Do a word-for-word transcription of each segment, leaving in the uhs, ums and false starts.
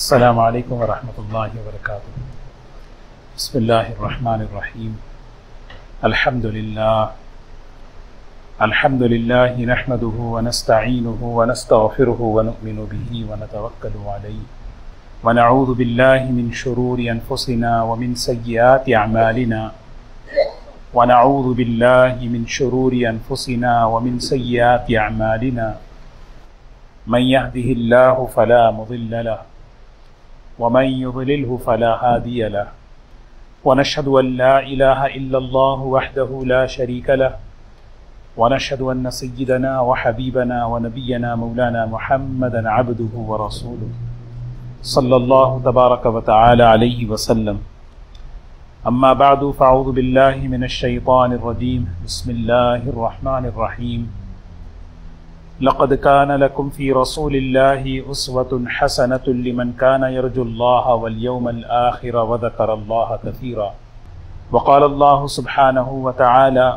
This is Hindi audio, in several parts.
अस्सलामु अलैकुम वरहमतुल्लाहि वबरकातुहू। बिस्मिल्लाहिर्रहमानिर्रहीम। अल्हम्दुलिल्लाह अल्हम्दुलिल्लाहि नहमदुहू व नस्तईनुहू व नस्तगफिरुहू व नुमिनु बिही व नतवक्कलु अलैहि व नऊज़ु बिल्लाहि मिन शुरूरि अनफुसिना व मिन सय्यिआति अमालिना व नऊज़ु बिल्लाहि मिन शुरूरि अनफुसिना व मिन सय्यिआति अमालिना। मन यहदिहिल्लाहु फला मुदिल्ल लहु वमन युद्लिल्हु फला हादिय लह। वनशहदु अन ला इलाहा इल्लल्लाहु वहदहु ला शरीक लह। वनशहदु अन्न सय्यिदना व हबीबना व नबियना मौलाना मुहम्मदन अब्दुहु व रसूलुहु सल्लल्लाहु तबारक व तआला अलैहि व सल्लम। अम्मा बअदु फअऊज़ु बिल्लाहि मिनश शैतानिर रजीम। बिस्मिल्लाहिर रहमानिर रहीम। लक़द कान लकुम फ़ी रसूलिल्लाहि उस्वतुन हसनतुन लिमन कान यरजुल्लाह वल यौमल आखिर व ज़करल्लाह कसीरा। व क़ाल अल्लाहु सुब्हानहु व तआला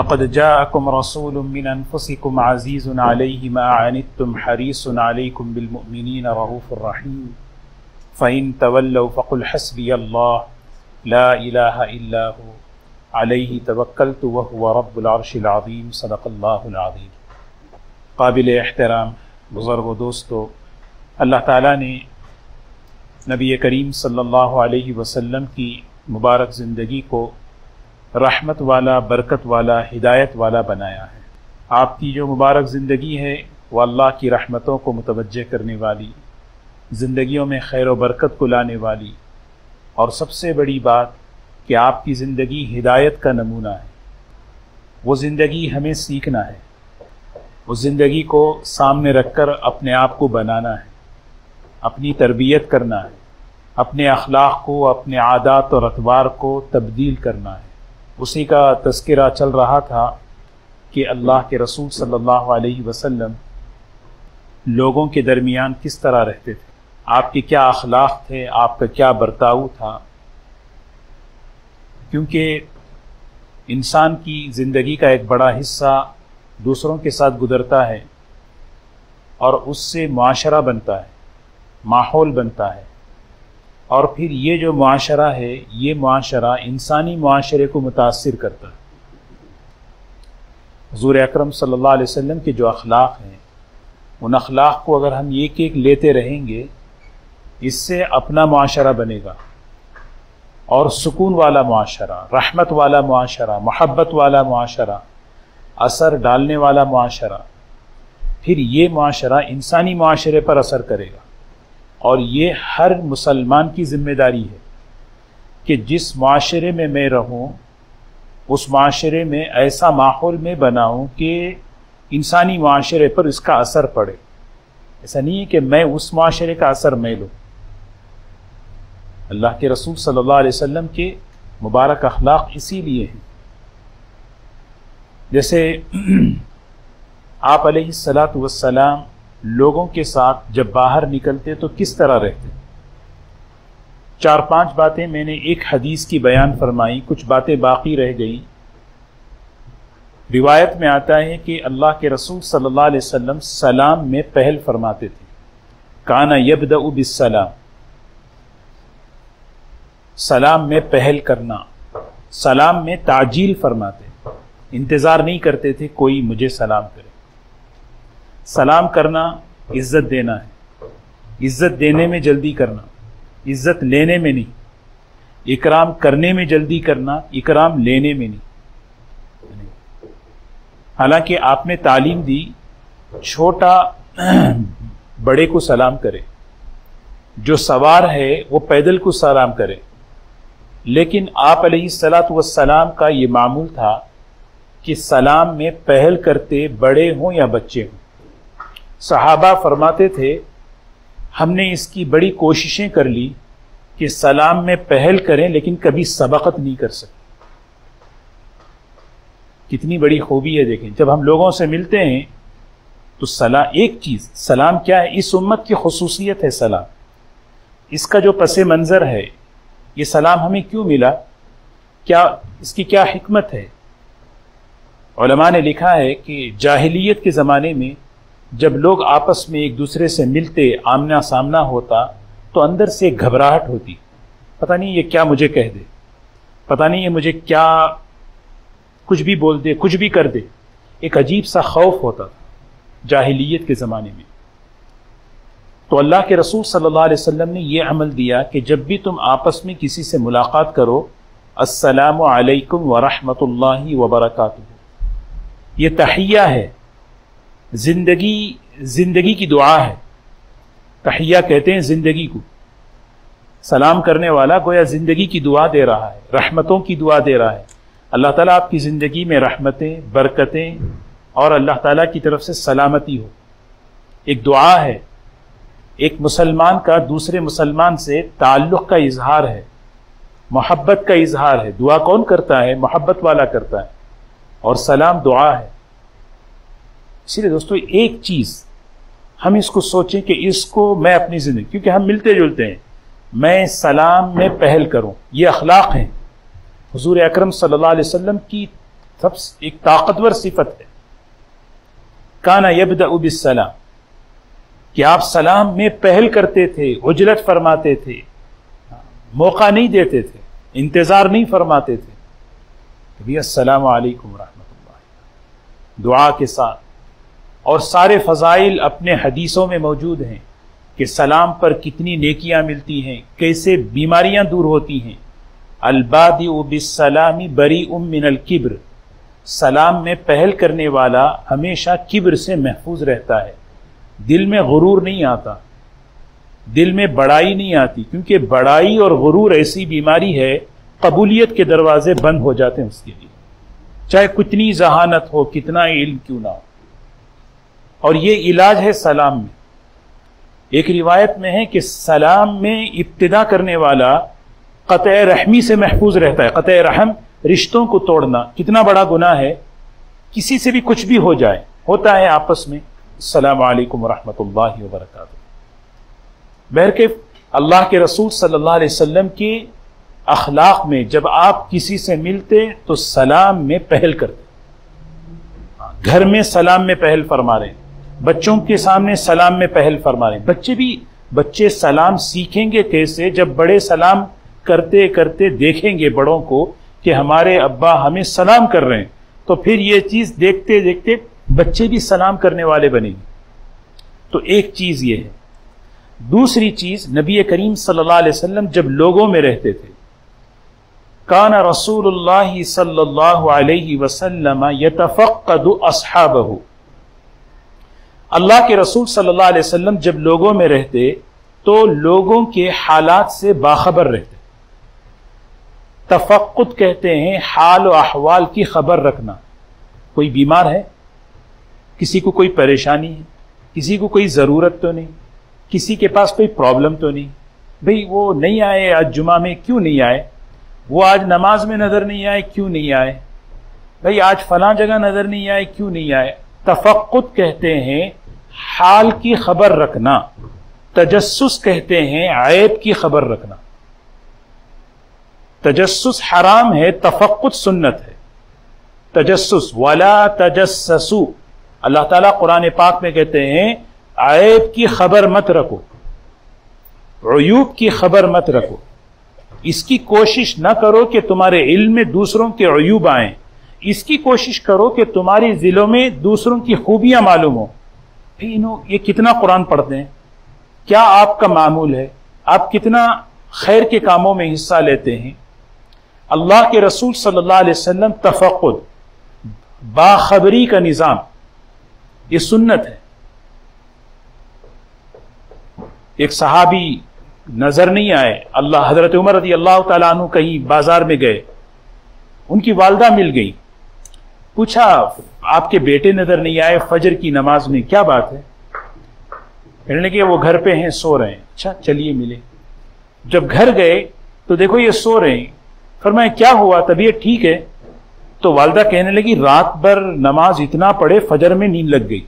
लक़द जाअकुम रसूलुम मिन अनफुसिकुम अज़ीज़ुन अलैहि मा अनित्तुम हरीसुन अलैकुम बिल मुमिनीन रऊफ़ुर रहीम। फ़इन तवल्लौ फ़क़ुल हस्बियल्लाह ला इलाहा इल्ला हु अलैहि तवक्कलतु व हुव रब्बुल अर्शिल अज़ीम। सदक़ल्लाहुल अज़ीम। काबिले एहतराम बुज़ुर्गो दोस्तों, अल्लाह ताला ने नबी करीम सल्लल्लाहु अलैहि वसल्लम की मुबारक ज़िंदगी को रहमत वाला, बरकत वाला, हिदायत वाला बनाया है। आपकी जो मुबारक ज़िंदगी है वह अल्लाह की रहमतों को मुतवज्जह करने वाली, ज़िंदगियों में खैर व बरकत को लाने वाली, और सबसे बड़ी बात कि आपकी ज़िंदगी हिदायत का नमूना है। वो ज़िंदगी हमें सीखना है, उस ज़िंदगी को सामने रखकर अपने आप को बनाना है, अपनी तरबियत करना है, अपने अखलाक को, अपने आदात और अतवार को तब्दील करना है। उसी का तज़किरा चल रहा था कि अल्लाह के रसूल सल्लल्लाहु अलैहि वसल्लम लोगों के दरमियान किस तरह रहते थे, आपके क्या अखलाक थे, आपका क्या बर्ताव था। क्योंकि इंसान की ज़िंदगी का एक बड़ा हिस्सा दूसरों के साथ गुजरता है और उससे माशरा बनता है, माहौल बनता है, और फिर ये जो माशरा है ये माशरा इंसानी माशरे को मुतासिर करता है। हुज़ूर अकरम सल्लल्लाहु अलैहि वसल्लम के जो अखलाक हैं उन अखलाक को अगर हम एक एक लेते रहेंगे इससे अपना माशरा बनेगा, और सुकून वाला माशरा, रहमत वाला माशरा, मोहब्बत वाला माशरा, असर डालने वाला माशरा, फिर ये माशरा इंसानी माशरे पर असर करेगा। और ये हर मुसलमान की ज़िम्मेदारी है कि जिस माशरे में मैं रहूँ उस माशरे में ऐसा माहौल में बनाऊँ कि इंसानी माशरे पर इसका असर पड़े। ऐसा नहीं है कि मैं उस माशरे का असर मैं लूँ। अल्लाह के रसूल सल्लल्लाहु अलैहि वसल्लम के मुबारक अखलाक इसीलिए हैं। जैसे आप अलैहिस्सलातु वस्सलाम लोगों के साथ जब बाहर निकलते तो किस तरह रहते, चार पांच बातें मैंने एक हदीस की बयान फरमाई, कुछ बातें बाकी रह गई। रिवायत में आता है कि अल्लाह के रसूल सल्लल्लाहु अलैहि वसल्लम सलाम में पहल फरमाते थे। काना यब्दउ बिस्सलाम, सलाम में पहल करना, सलाम में ताजील फरमाते, इंतज़ार नहीं करते थे कोई मुझे सलाम करे। सलाम करना इज़्ज़त देना है, इज़्ज़त देने में जल्दी करना, इज़्ज़त लेने में नहीं, इकराम करने में जल्दी करना, इकराम लेने में नहीं। हालांकि आपने तालीम दी छोटा बड़े को सलाम करे, जो सवार है वो पैदल को सलाम करे, लेकिन आप अलैहिस्सलातु वस्सलाम का ये मामूल था कि सलाम में पहल करते, बड़े हों या बच्चे हों। सहाबा फरमाते थे हमने इसकी बड़ी कोशिशें कर ली कि सलाम में पहल करें, लेकिन कभी सबकत नहीं कर सके। कितनी बड़ी खूबी है। देखें, जब हम लोगों से मिलते हैं तो सलाम एक चीज़, सलाम क्या है, इस उम्मत की खुसूसियत है सलाम, इसका जो पस मंज़र है, ये सलाम हमें क्यों मिला, क्या इसकी क्या हिकमत है। उलमा ने लिखा है कि जाहिलियत के ज़माने में जब लोग आपस में एक दूसरे से मिलते, आमना सामना होता, तो अंदर से घबराहट होती, पता नहीं ये क्या मुझे कह दे, पता नहीं ये मुझे क्या कुछ भी बोल दे, कुछ भी कर दे। एक अजीब सा खौफ होता था जाहिलियत के ज़माने में। तो अल्लाह के रसूल सल्लल्लाहु अलैहि वसल्लम ने यह अमल दिया कि जब भी तुम आपस में किसी से मुलाकात करो, अस्सलामु अलैकुम व रहमतुल्लाहि व बरकातुहू, ये तहिया है, ज़िंदगी ज़िंदगी की दुआ है। तहिया कहते हैं ज़िंदगी को। सलाम करने वाला गोया ज़िंदगी की दुआ दे रहा है, रहमतों की दुआ दे रहा है। अल्लाह ताला आपकी ज़िंदगी में रहमतें, बरकतें और अल्लाह ताला की तरफ से सलामती हो। एक दुआ है, एक मुसलमान का दूसरे मुसलमान से ताल्लुक़ का इजहार है, मोहब्बत का इजहार है। दुआ कौन करता है? मोहब्बत वाला करता है। और सलाम दुआ है। इसलिए दोस्तों, एक चीज़ हम इसको सोचें कि इसको मैं अपनी ज़िंदगी, क्योंकि हम मिलते जुलते हैं, मैं सलाम में पहल करूँ। ये अखलाक हैं, हुजूर अकरम सल्लल्लाहु अलैहि वसल्लम की सबसे एक ताकतवर सिफत है। काना यब्दअु बिस्सलाम, कि आप सलाम में पहल करते थे, उजलत फरमाते थे, मौका नहीं देते थे, इंतज़ार नहीं फरमाते थे। तभी अस्सलामु अलैकुम रहमतुल्लाह, दुआ के साथ। और सारे फ़ज़ाइल अपने हदीसों में मौजूद हैं कि सलाम पर कितनी नेकियां मिलती हैं, कैसे बीमारियां दूर होती हैं। अल्बादिउ बिस्सलामी बरीउम मिनल किब्र, सलाम में पहल करने वाला हमेशा किब्र से महफूज रहता है। दिल में गुरूर नहीं आता, दिल में बड़ाई नहीं आती, क्योंकि बड़ाई और गुरूर ऐसी बीमारी है, कबूलियत के दरवाजे बंद हो जाते हैं उसके लिए, चाहे कितनी जहानत हो, कितना इल्म क्यों ना हो। और ये इलाज है सलाम में। एक रिवायत में है कि सलाम में इब्तिदा करने वाला क़तअ रहमी से महफूज रहता है। क़तअ रहम, रिश्तों को तोड़ना, कितना बड़ा गुनाह है। किसी से भी कुछ भी हो जाए, होता है आपस में, अस्सलामु अलैकुम रहमतुल्लाहि व बरकातुहू। बहरकैफ अल्लाह के रसूल सल्लल्लाहु अलैहि वसल्लम के अखलाक में जब आप किसी से मिलते तो सलाम में पहल करते। घर में सलाम में पहल फरमा रहे, बच्चों के सामने सलाम में पहल फरमा रहे। बच्चे भी बच्चे सलाम सीखेंगे कैसे, जब बड़े सलाम करते करते देखेंगे बड़ों को कि हमारे अब्बा हमें सलाम कर रहे हैं, तो फिर ये चीज़ देखते देखते बच्चे भी सलाम करने वाले बनेंगे। तो एक चीज़ ये है। दूसरी चीज़, नबी करीम सल्लल्लाहु अलैहि वसल्लम जब लोगों में रहते थे, काना रसूलुल्लाह सल्लल्लाहु अलैहि वसल्लम यतफक्कदु अस्हाबहु, अल्लाह के रसूल सल्लल्लाहु अलैहि वसल्लम जब लोगों में रहते तो लोगों के हालात से बाखबर रहते। तफक्कुद कहते हैं हाल व अहवाल की खबर रखना। कोई बीमार है, किसी को कोई परेशानी है, किसी को कोई ज़रूरत तो नहीं, किसी के पास कोई प्रॉब्लम तो नहीं। भाई वो नहीं आए आज जुमा में, क्यों नहीं आए? वो आज नमाज में नज़र नहीं आए, क्यों नहीं आए? भाई आज फलां जगह नज़र नहीं आए, क्यों नहीं आए? तफक्कुद कहते हैं हाल की खबर रखना। तजस्सुस कहते हैं ऐब की खबर रखना। तजस्सुस हराम है, तफक्कुद सुन्नत है। तजस्सुस, वला तजस्ससू, अल्लाह ताला कुरान पाक में कहते हैं ऐब की खबर मत रखो, उयूब की खबर मत रखो। इसकी कोशिश न करो कि तुम्हारे इल्म में दूसरों के उयूब आएँ। इसकी कोशिश करो कि तुम्हारी ज़िलों में दूसरों की खूबियाँ मालूम हो। ये कितना कुरान पढ़ते हैं, क्या आपका मामूल है, आप कितना खैर के कामों में हिस्सा लेते हैं। अल्लाह के रसूल सल्लल्लाहु अलैहि वसल्लम तफक्कुद, बाखबरी का निज़ाम, ये सुन्नत है। एक सहाबी नजर नहीं आए, अल्लाह हजरत उमर रज़ी अल्लाह ताला अन्हु कहीं बाजार में गए, उनकी वालदा मिल गई, पूछा आपके बेटे नजर नहीं आए फजर की नमाज में, क्या बात है? कहने लगे वो घर पे हैं, सो रहे हैं। अच्छा चलिए मिले। जब घर गए तो देखो ये सो रहे हैं। फरमाया क्या हुआ, तबीयत ठीक है? तो वालदा कहने लगी रात भर नमाज इतना पढ़े, फजर में नींद लग गई।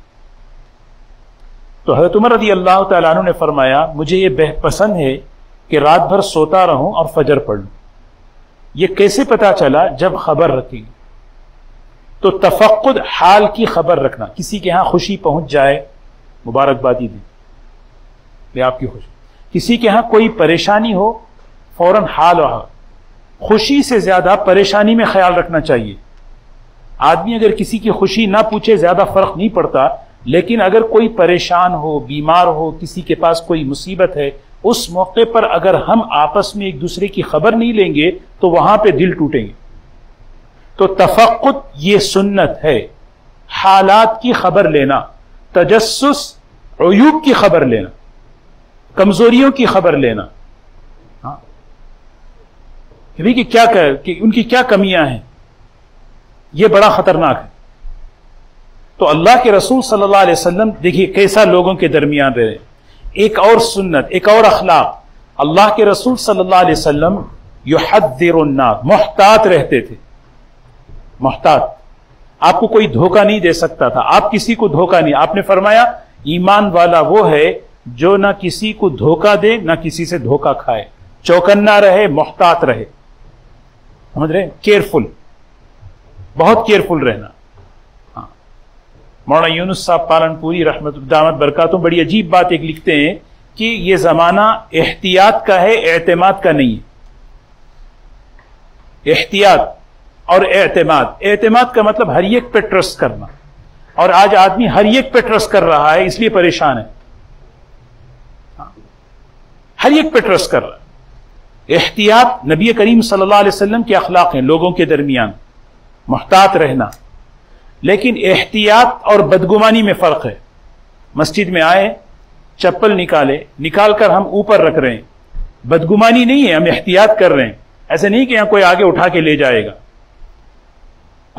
तो हज़रत उमर रज़ी अल्लाह ताला अन्हु ने फरमाया मुझे ये बेहद पसंद है कि रात भर सोता रहूं और फजर पढ़ लूँ। ये कैसे पता चला? जब खबर रखेंगे। तो तफक्कुद हाल की खबर रखना, किसी के यहाँ खुशी पहुँच जाए, मुबारकबादी दें, ये आपकी खुशी। किसी के यहाँ कोई परेशानी हो फौरन हाल वहा, खुशी से ज्यादा परेशानी में ख्याल रखना चाहिए। आदमी अगर किसी की खुशी ना पूछे ज्यादा फर्क नहीं पड़ता, लेकिन अगर कोई परेशान हो, बीमार हो, किसी के पास कोई मुसीबत है, उस मौके पर अगर हम आपस में एक दूसरे की खबर नहीं लेंगे तो वहां पे दिल टूटेंगे। तो तफक्कुत ये सुन्नत है, हालात की खबर लेना, तजस्सुस उयूब की खबर लेना, कमजोरियों की खबर लेना, हाँ कि क्या कर, कि उनकी क्या कमियां हैं, यह बड़ा खतरनाक है। तो अल्लाह के रसूल सल्लल्लाहु अलैहि वसल्लम देखिए कैसा लोगों के दरमियान रहे। एक और सुन्नत, एक और अखलाक, अल्लाह के रसूल सल्लल्लाहु अलैहि वसल्लम युहद्दिरुन्नास, मुहतात रहते थे, मुहतात। आपको कोई धोखा नहीं दे सकता था, आप किसी को धोखा नहीं। आपने फरमाया ईमान वाला वो है जो ना किसी को धोखा दे ना किसी से धोखा खाए, चौकन्ना रहे, मुहतात रहे, समझ रहे, केयरफुल, बहुत केयरफुल रहना। हाँ, मौलाना यूनुस साहब पालनपुरी रहमतुल्लाह बरकातुहू बड़ी अजीब बात एक लिखते हैं कि यह जमाना एहतियात का है, एतमाद का नहीं है। एहतियात और एतमाद, एतमाद का मतलब हर एक पे ट्रस्ट करना, और आज आदमी हर एक पे ट्रस्ट कर रहा है, इसलिए परेशान है। हाँ, हर एक पे ट्रस्ट कर रहा है। एहतियात नबी करीम सल्लल्लाहु अलैहि वसल्लम के अखलाक हैं, लोगों के दरमियान मुहतात रहना। लेकिन एहतियात और बदगुमानी में फ़र्क है। मस्जिद में आए, चप्पल निकाले, निकाल कर हम ऊपर रख रहे हैं, बदगुमानी नहीं है, हम एहतियात कर रहे हैं, ऐसे नहीं कि यहाँ कोई आगे उठा के ले जाएगा।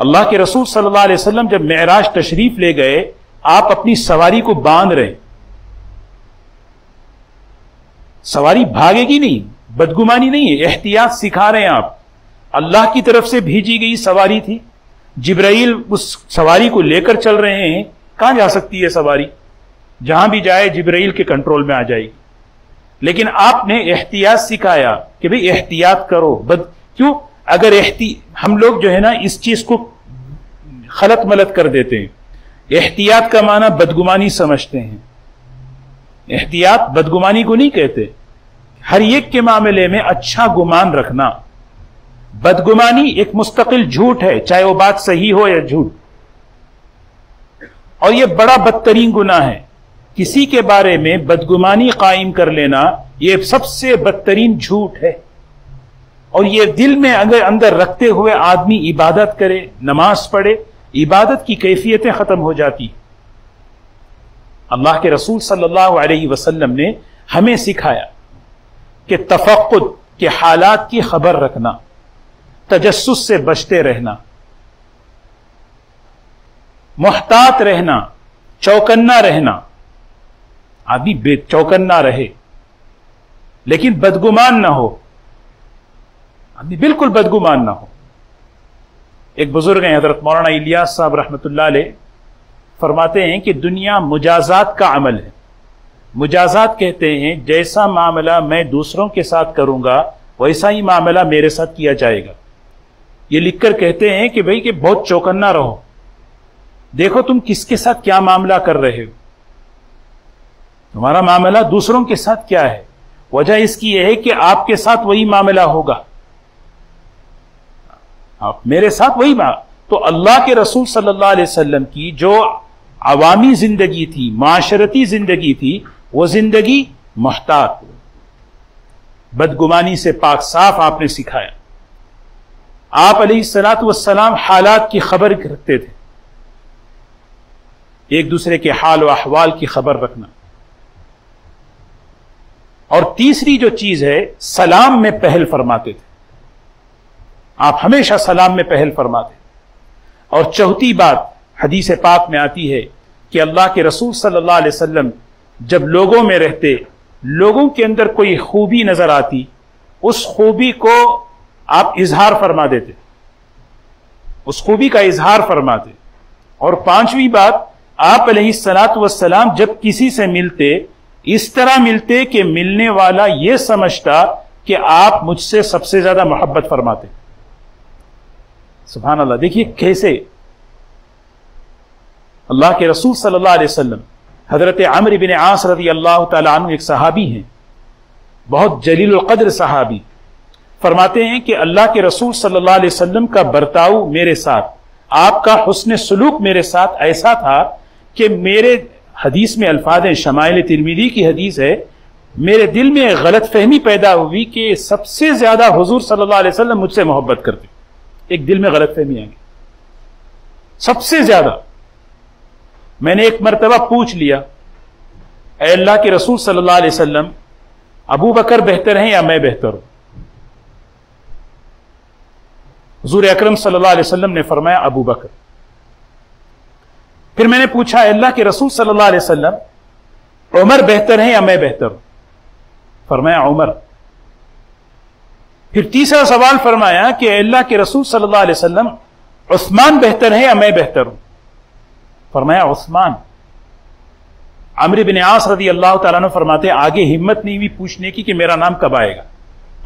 अल्लाह के रसूल सल्लल्लाहु अलैहि वसल्लम जब मेराज तशरीफ ले गए, आप अपनी सवारी को बांध रहे हैं, सवारी भागेगी नहीं, बदगुमानी नहीं है, एहतियात सिखा रहे हैं आप। अल्लाह की तरफ से भेजी गई सवारी थी, जिब्राइल उस सवारी को लेकर चल रहे हैं, कहाँ जा सकती है सवारी, जहां भी जाए जिब्राइल के कंट्रोल में आ जाएगी। लेकिन आपने एहतियात सिखाया कि भाई एहतियात करो, बद क्यों, अगर एहति हम लोग जो है ना इस चीज को खलत मलत कर देते हैं। एहतियात का माना बदगुमानी समझते हैं, एहतियात बदगुमानी को नहीं कहते। हर एक के मामले में अच्छा गुमान रखना, बदगुमानी एक मुस्तकिल झूठ है, चाहे वो बात सही हो या झूठ, और ये बड़ा बदतरीन गुनाह है। किसी के बारे में बदगुमानी कायम कर लेना ये सबसे बदतरीन झूठ है, और ये दिल में अगर अंदर रखते हुए आदमी इबादत करे, नमाज पढ़े, इबादत की कैफियतें खत्म हो जाती। अल्लाह के रसूल सल्लल्लाहु अलैहि वसल्लम ने हमें सिखाया कि तफक्कुद के हालात की खबर रखना, तजस्सुस से बचते रहना, मुहतात रहना, चौकन्ना रहना। आदमी बे चौकन्ना रहे लेकिन बदगुमान ना हो, आदमी बिल्कुल बदगुमान ना हो। एक बुजुर्ग हैं हजरत मौलाना इलियास साहब रहमतुल्लाह अलैह, फरमाते हैं कि दुनिया मुजाजात का अमल है। मुजाजात कहते हैं जैसा मामला मैं दूसरों के साथ करूंगा वैसा ही मामला मेरे साथ किया जाएगा। ये लिखकर कहते हैं कि भाई कि बहुत चौकन्ना रहो, देखो तुम किसके साथ क्या मामला कर रहे हो, तुम्हारा मामला दूसरों के साथ क्या है। वजह इसकी यह है कि आपके साथ वही मामला होगा, आप मेरे साथ वही। तो अल्लाह के रसूल सल्लल्लाहु अलैहि वसल्लम की जो अवामी जिंदगी थी, माशरती जिंदगी थी, वो जिंदगी मुहतात, बदगुमानी से पाक साफ आपने सिखाया। आप अलैहिस्सलातु वस्सलाम हालात की खबर रखते थे, एक दूसरे के हाल व अहवाल की खबर रखना। और तीसरी जो चीज है, सलाम में पहल फरमाते थे, आप हमेशा सलाम में पहल फरमाते। और चौथी बात हदीस पाक में आती है कि अल्लाह के रसूल सल्लल्लाहु अलैहि वसल्लम जब लोगों में रहते, लोगों के अंदर कोई खूबी नजर आती, उस खूबी को आप इजहार फरमा देते, उस खूबी का इजहार फरमाते। और पांचवी बात, आप अलैहिस्सलातु वस्सलाम जब किसी से मिलते, इस तरह मिलते कि मिलने वाला यह समझता कि आप मुझसे सबसे ज्यादा मोहब्बत फरमाते। सुभान अल्लाह, देखिए कैसे अल्लाह के रसूल सल्लल्लाहु अलैहि वसल्लम हज़रत अम्र बिन आस रज़ियल्लाहु तआला अन्हु एक सहाबी हैं, बहुत जलील क़द्र सहाबी। फरमाते हैं कि अल्लाह के रसूल सल्लल्लाहु अलैहि वसल्लम का बर्ताव मेरे साथ, आपका हुस्न सलूक मेरे साथ ऐसा था कि मेरे, हदीस में अल्फाज हैं, शमाइल तिर्मिज़ी की हदीस है, मेरे दिल में गलत फहमी पैदा हुई कि सबसे ज्यादा हुजूर सल्लल्लाहु अलैहि वसल्लम मुझसे मोहब्बत करते। एक दिल में गलत फहमी आ गई सबसे ज्यादा। मैंने एक मरतबा पूछ लिया, ऐ अल्लाह के रसूल सल्लल्लाहु अलैहि वसल्लम, अबू बकर बेहतर हैं या मैं बेहतर हूं? हुजूर अकरम सल्लल्लाहु अलैहि वसल्लम ने फरमाया अबू बकर। फिर मैंने पूछा, ऐ अल्लाह के रसूल सल्लल्लाहु अलैहि वसल्लम, उमर बेहतर हैं या मैं बेहतर हूं? फरमाया उमर। फिर तीसरा सवाल फरमाया कि अल्लाह के रसूल सल्लल्लाहु अलैहि वसल्लम, उस्मान बेहतर है या मैं बेहतर हूं? फरमाया उस्मान। अम्र बिन आस रज़ियल्लाहु तआला अन्हु फरमाते, आगे हिम्मत नहीं हुई पूछने की कि मेरा नाम कब आएगा,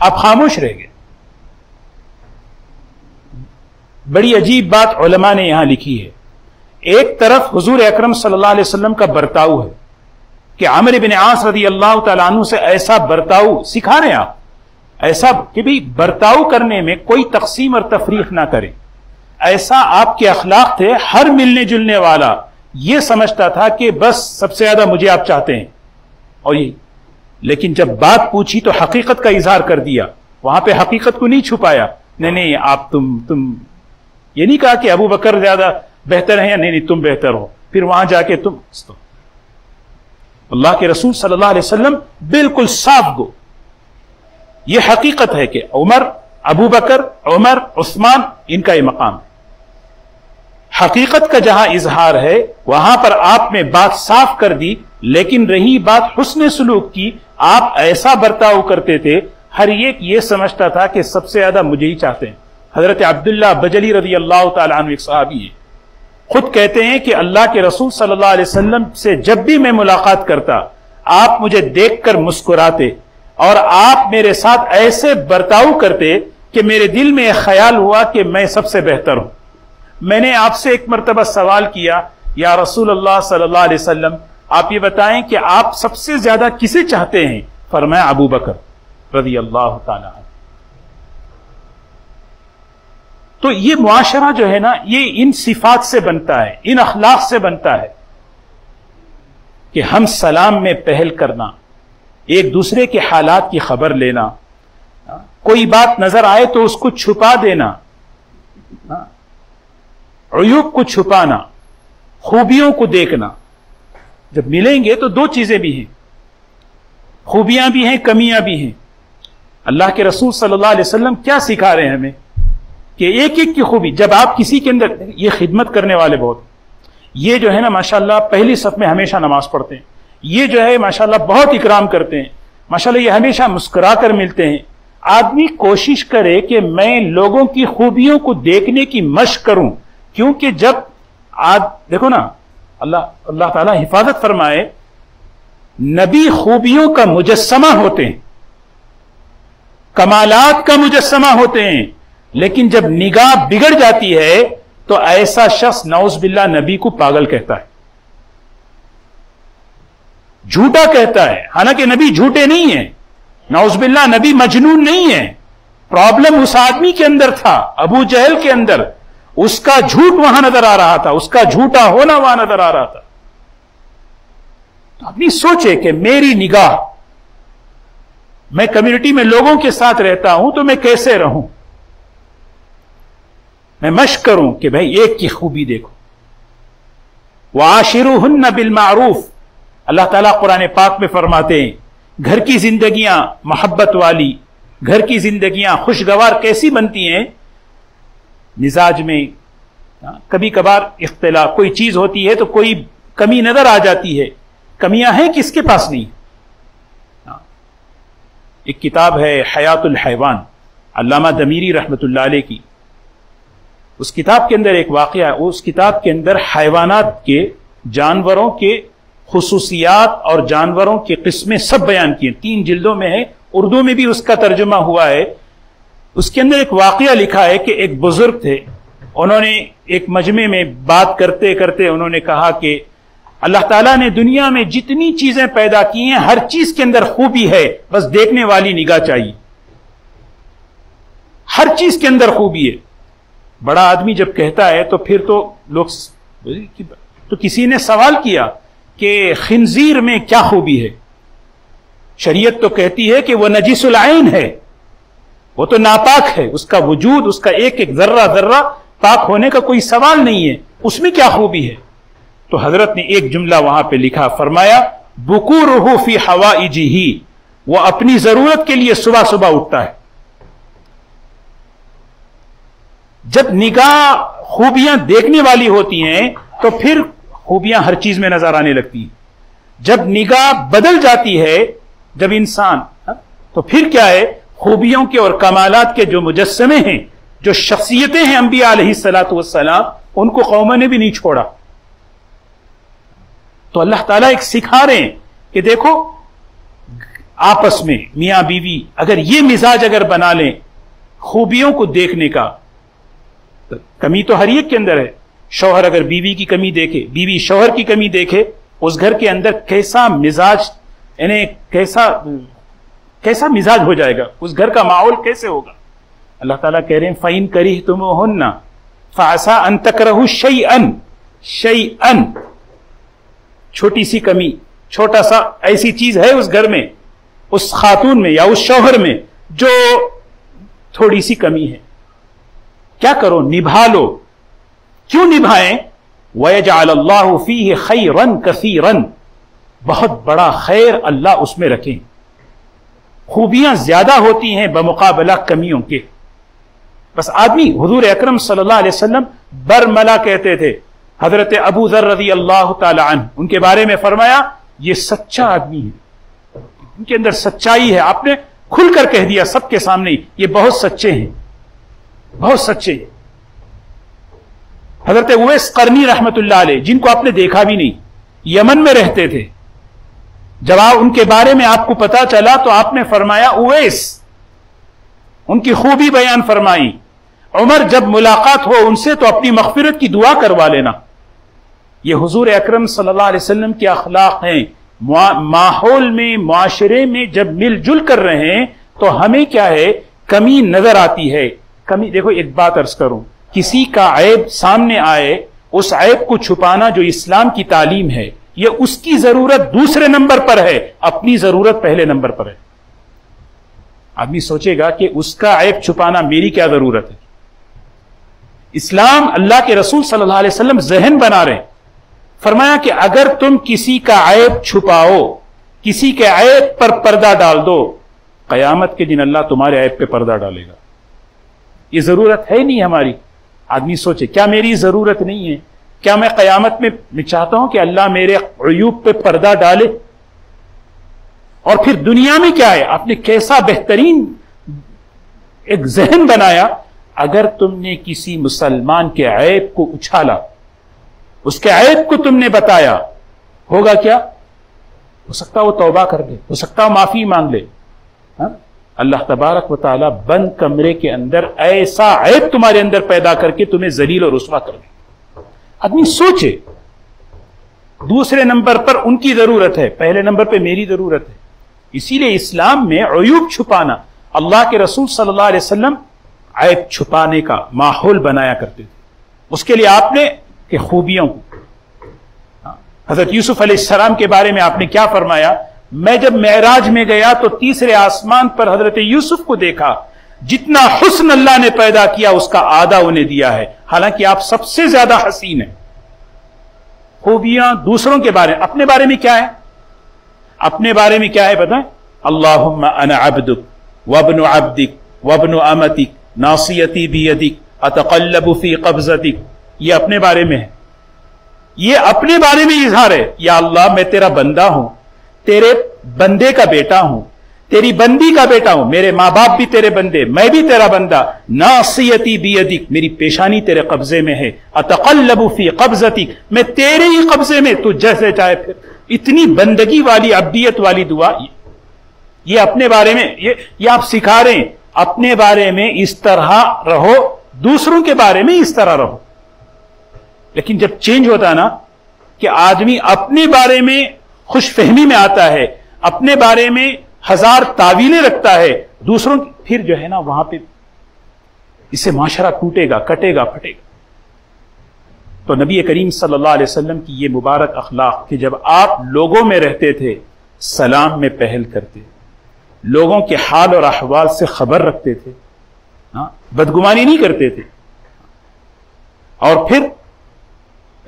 आप खामोश रह गए। बड़ी अजीब बात उलमा ने यहां लिखी है। एक तरफ हुजूर अकरम सल्लल्लाहु अलैहि वसल्लम का बर्ताव है कि आमिर बिन आस रज़ियल्लाहु तआला अन्हु से ऐसा बर्ताव सिखा रहे हैं आप, ऐसा कि भी बर्ताव करने में कोई तकसीम और तफरीक ना करें। ऐसा आपके अखलाक थे, हर मिलने जुलने वाला ये समझता था कि बस सबसे ज्यादा मुझे आप चाहते हैं, और ये, लेकिन जब बात पूछी तो हकीकत का इजहार कर दिया, वहां पे हकीकत को नहीं छुपाया। नहीं नहीं आप, तुम तुम ये नहीं कहा कि अबू बकर ज्यादा बेहतर है या नहीं नहीं तुम बेहतर हो। फिर वहां जाके तुम, अल्लाह के रसूल सल्लल्लाहु अलैहि वसल्लम बिल्कुल साफ गो। ये हकीकत है कि उमर, अबू बकर, उमर, उस्मान, इनका ये मकाम है। हकीकत का जहां इजहार है वहां पर आपने बात साफ कर दी, लेकिन रही बात हुस्न सलूक की, आप ऐसा बर्ताव करते थे, हर एक ये समझता था कि सबसे ज्यादा मुझे ही चाहते हैं। हजरत अब्दुल्लाह बजली रज़ियल्लाहु तआला अन्हु एक सहाबी है, खुद कहते हैं कि अल्लाह के रसूल सल्लल्लाहु अलैहि वसल्लम से जब भी मैं मुलाकात करता, आप मुझे देखकर मुस्कुराते और आप मेरे साथ ऐसे बर्ताव करते कि मेरे दिल में एक ख्याल हुआ कि मैं सबसे बेहतर हूं। मैंने आपसे एक मरतबा सवाल किया, या रसूल अल्लाह सल्लल्लाहु अलैहि वसल्लम, आप ये बताएं कि आप सबसे ज्यादा किसे चाहते हैं? फरमाया अबू बकर रज़ियल्लाहु तआला। तो ये मुआशरा जो है ना, ये इन सिफात से बनता है, इन अखलाक से बनता है कि हम सलाम में पहल करना, एक दूसरे के हालात की खबर लेना, कोई बात नजर आए तो उसको छुपा देना, अयूब को छुपाना, खूबियों को देखना। जब मिलेंगे तो दो चीजें भी हैं, खूबियां भी हैं, कमियां भी हैं। अल्लाह के रसूल सल्लल्लाहु अलैहि वसल्लम क्या सिखा रहे हैं हमें कि एक एक की खूबी, जब आप किसी के अंदर, ये खिदमत करने वाले बहुत, ये जो है ना माशाल्लाह पहली सफ में हमेशा नमाज पढ़ते हैं, ये जो है माशाल्लाह बहुत इकराम करते हैं, माशाल्लाह ये हमेशा मुस्कुरा कर मिलते हैं। आदमी कोशिश करे कि मैं लोगों की खूबियों को देखने की मश्क करूं, क्योंकि जब आज देखो ना, अल्लाह अल्लाह ताला हिफाजत फरमाए, नबी खूबियों का मुजस्समा होते हैं, कमालात का मुजस्समा होते हैं, लेकिन जब निगाह बिगड़ जाती है तो ऐसा शख्स नऊज़ बिल्लाह नबी को पागल कहता है, झूठा कहता है। हालांकि नबी झूठे नहीं है, नऊज़ बिल्लाह नबी मजनून नहीं है। प्रॉब्लम उस आदमी के अंदर था, अबू जहल के अंदर, उसका झूठ वहां नजर आ रहा था, उसका झूठा होना वहां नजर आ रहा था। तो अपनी सोचे कि मेरी निगाह, मैं कम्युनिटी में लोगों के साथ रहता हूं तो मैं कैसे रहूं, मैं मश्क करूं कि भाई एक की खूबी देखो। वाशिरुहुन्ना बिल मारूफ, अल्लाह ताला कुरान पाक में फरमाते हैं, घर की जिंदगियां मोहब्बत वाली, घर की जिंदगियां खुशगवार कैसी बनती हैं? मिजाज में कभी कभार इख्तिलाफ, कोई चीज होती है तो कोई कमी नजर आ जाती है। कमियां हैं किसके पास नहीं? एक किताब है हयातुल हैवान, अल्लामा दमीरी रहमतुल्लाह अलैह की, उस किताब के अंदर एक वाक़या है। उस किताब के अंदर हैवानात के, जानवरों के खुसूसियात और जानवरों की किस्में सब बयान किए, तीन जिल्दों में है, उर्दू में भी उसका तर्जुमा हुआ है। उसके अंदर एक वाक़या लिखा है कि एक बुजुर्ग थे, उन्होंने एक मजमे में बात करते करते उन्होंने कहा कि अल्लाह ताला ने दुनिया में जितनी चीजें पैदा की हैं हर चीज के अंदर खूबी है, बस देखने वाली निगाह चाहिए। हर चीज के अंदर खूबी है। बड़ा आदमी जब कहता है तो फिर तो लोग, तो किसी ने सवाल किया कि खिंजीर में क्या खूबी है? शरीयत तो कहती है कि वह नजीसुल आइन है, वो तो नापाक है, उसका वजूद, उसका एक एक जर्रा जर्रा पाक होने का कोई सवाल नहीं है, उसमें क्या खूबी है? तो हजरत ने एक जुमला वहां पे लिखा, फरमाया बुकूरुहु फी हवाइजिही, वह अपनी जरूरत के लिए सुबह सुबह उठता है। जब निगाह खूबियां देखने वाली होती हैं तो फिर खूबियां हर चीज में नजर आने लगती हैं। जब निगाह बदल जाती है, जब इंसान, तो फिर क्या है, खूबियों के और कमालात के जो मुजस्समे हैं, जो शख्सियतें हैं अंबिया अलैहिस्सलातु वस्सलाम, उनको कौम ने भी नहीं छोड़ा। तो अल्लाह ताला एक सिखा रहे हैं कि देखो आपस में मियाँ बीवी अगर ये मिजाज अगर बना लें खूबियों को देखने का, तो कमी तो हर एक के अंदर है। शौहर अगर बीवी की कमी देखे, बीवी शौहर की कमी देखे, उस घर के अंदर कैसा मिजाज, यानी कैसा कैसा मिजाज हो जाएगा, उस घर का माहौल कैसे होगा। अल्लाह ताला कह रहे हैं फाइन करी तुम होना फासा अन तकरहु शैअन शैअन, छोटी सी कमी, छोटा सा ऐसी चीज है उस घर में, उस खातून में या उस शौहर में जो थोड़ी सी कमी है, क्या करो, निभा लो। क्यों निभाएं? वयजअल अल्लाहु फीहि खैरन कसीरन, बहुत बड़ा खैर अल्लाह उसमें रखें। खूबियां ज्यादा होती हैं बमुकाबला कमियों के। बस आदमी, हुजूर अकरम सल्लल्लाहु अलैहि वसल्लम बरमला कहते थे, हजरत अबू जर रज़ी अल्लाह ताला अन्हु, उनके बारे में फरमाया ये सच्चा आदमी है, उनके अंदर सच्चाई है। आपने खुलकर कह दिया सबके सामने ये बहुत सच्चे हैं, बहुत सच्चे हैं। हजरत उवैस करनी रहमतुल्लाह अलैह, जिनको आपने देखा भी नहीं, यमन में रहते थे, जब आप उनके बारे में आपको पता चला तो आपने फरमाया उवैस, उनकी खूबी बयान फरमाई। उमर, जब मुलाकात हो उनसे तो अपनी मगफिरत की दुआ करवा लेना। ये हुजूर अकरम सल्लल्लाहु अलैहि वसल्लम के अखलाक हैं। माहौल में, माशरे में जब मिलजुल कर रहे हैं तो हमें क्या है, कमी नजर आती है। कमी देखो, एक बात अर्ज करूं, किसी का ऐब सामने आए, उस ऐब को छुपाना जो इस्लाम की तालीम है, ये उसकी जरूरत दूसरे नंबर पर है, अपनी जरूरत पहले नंबर पर है। आदमी सोचेगा कि उसका ऐब छुपाना मेरी क्या जरूरत है। इस्लाम, अल्लाह के रसूल सल्लल्लाहु अलैहि वसल्लम जहन बना रहे, फरमाया कि अगर तुम किसी का ऐब छुपाओ, किसी के ऐब पर पर्दा डाल दो, कयामत के दिन अल्लाह तुम्हारे ऐब पे पर्दा डालेगा। ये जरूरत है नहीं हमारी। आदमी सोचे क्या मेरी जरूरत नहीं है, क्या मैं कयामत में मैं चाहता हूं कि अल्लाह मेरे अयूब पे पर्दा डाले। और फिर दुनिया में क्या है, आपने कैसा बेहतरीन एक जहन बनाया, अगर तुमने किसी मुसलमान के ऐब को उछाला, उसके ऐब को तुमने बताया, होगा क्या, हो सकता वो तौबा कर ले, हो सकता वो माफी मांग ले। अल्लाह तबारक व तआला बंद कमरे के अंदर ऐसा ऐब तुम्हारे अंदर पैदा करके तुम्हें जलील और रुसवा कर दे। आदमी सोचे दूसरे नंबर पर उनकी जरूरत है, पहले नंबर पे मेरी जरूरत है। इसीलिए इस्लाम में अयूब छुपाना, अल्लाह के रसूल सल्लल्लाहु अलैहि वसल्लम ऐब छुपाने का माहौल बनाया करते थे। उसके लिए आपने के खूबियों को, हजरत यूसुफ अलैहिस्सलाम के बारे में आपने क्या फरमाया, मैं जब मेराज में गया तो तीसरे आसमान पर हजरत यूसुफ को देखा, जितना हुस्न अल्लाह ने पैदा किया उसका आधा उन्हें दिया है, हालांकि आप सबसे ज्यादा हसीन हैं। खूबियां दूसरों के बारे में, अपने बारे में क्या है, अपने बारे में क्या है बताएं, अल्लाहुम्मा अना अब्दुक वब्नु अब्दिक वब्नु अमतिक नासियती बियदिक अतक़ल्लबु फी क़ब्ज़तिक, ये अपने बारे में है, ये अपने बारे में इजहार है। या अल्लाह मैं तेरा बंदा हूं, तेरे बंदे का बेटा हूं, तेरी बंदी का बेटा हूं, मेरे माँ बाप भी तेरे बंदे, मैं भी तेरा बंदा, नासियती बियदिक, मेरी पेशानी तेरे कब्जे में है, अतक़ल्लबु फ़ी क़ब्ज़तिक, मैं तेरे ही कब्जे में, तू जैसे चाहे। फिर इतनी बंदगी वाली, अब्दियत वाली दुआ, ये अपने बारे में, ये ये आप सिखा रहे हैं, अपने बारे में इस तरह रहो, दूसरों के बारे में इस तरह रहो। लेकिन जब चेंज होता ना, कि आदमी अपने बारे में खुशफहमी में आता है, अपने बारे में हजार तावीलें रखता है दूसरों की, फिर जो है ना वहां पे इसे माशरा टूटेगा, कटेगा, फटेगा। तो नबी करीम सल्लल्लाहु अलैहि वसल्लम की ये मुबारक अखलाक कि जब आप लोगों में रहते थे सलाम में पहल करते, लोगों के हाल और अहवाल से खबर रखते थे, बदगुमानी नहीं करते थे, और फिर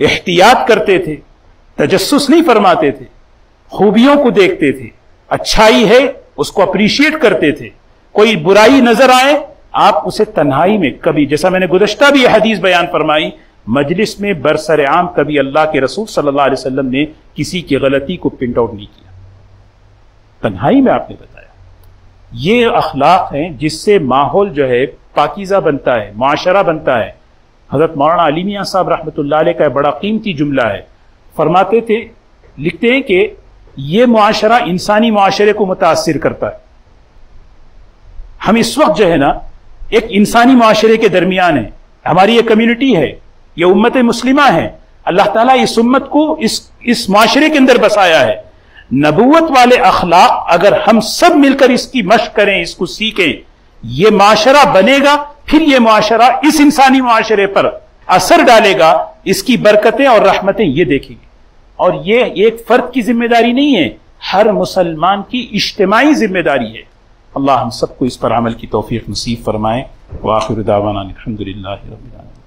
एहतियात करते थे, तजस्सुस नहीं फरमाते थे, खूबियों को देखते थे, अच्छाई है उसको अप्रीशिएट करते थे, कोई बुराई नजर आए आप उसे तन्हाई में कभी, जैसा मैंने गुज़श्ता भी हदीस बयान फरमाई, मजलिस में बरसर आम कभी अल्लाह के रसूल सल्लल्लाहु अलैहि वसल्लम ने किसी की गलती को पिंट आउट नहीं किया, तन्हाई में आपने बताया। ये अखलाक हैं जिससे माहौल जो है पाकीज़ा बनता है, माशरा बनता है। हज़रत मौलाना अली मियां साहब रहमतुल्लाह अलैह का बड़ा कीमती जुमला है, फरमाते थे, लिखते हैं कि यह मुआशरा इंसानी मुआशरे को मुतासिर करता है। हम इस वक्त जो है ना एक इंसानी मुआशरे के दरमियान है, हमारी ये कम्युनिटी है, ये उम्मत मुस्लिमा है, अल्लाह ताला इस उम्मत को इस इस मुआशरे के अंदर बसाया है। नबूवत वाले अखलाक अगर हम सब मिलकर इसकी मश्क करें, इसको सीखें, ये माशरा बनेगा, फिर ये माशरा इस इंसानी माशरे पर असर डालेगा, इसकी बरकतें और रहमतें ये देखेंगे। और ये एक फर्द की जिम्मेदारी नहीं है, हर मुसलमान की इज्तिमाई जिम्मेदारी है। अल्लाह हम सबको इस पर अमल की तौफीक नसीब फरमाए। वाखिर दावाना अल्हम्दुलिल्लाह रब्बिल आलमीन।